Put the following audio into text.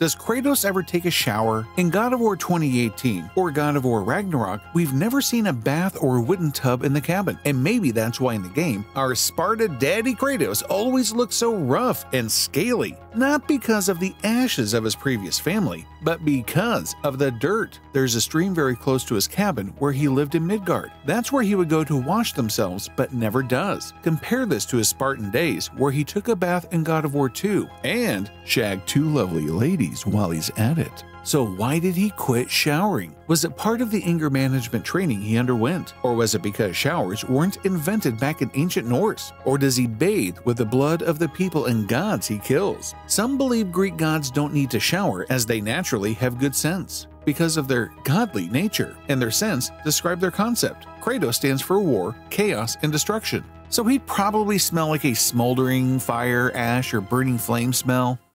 Does Kratos ever take a shower? In God of War 2018 or God of War Ragnarok, we've never seen a bath or a wooden tub in the cabin, and maybe that's why in the game, our Sparta daddy Kratos always looks so rough and scaly. Not because of the ashes of his previous family, but because of the dirt. There's a stream very close to his cabin where he lived in Midgard. That's where he would go to wash themselves, but never does. Compare this to his Spartan days where he took a bath in God of War 2 and shagged two lovely ladies while he's at it. So why did he quit showering? Was it part of the anger management training he underwent? Or was it because showers weren't invented back in ancient Norse? Or does he bathe with the blood of the people and gods he kills? Some believe Greek gods don't need to shower as they naturally have good sense, because of their godly nature, and their sense describe their concept. Kratos stands for war, chaos, and destruction. So he'd probably smell like a smoldering fire, ash, or burning flame smell.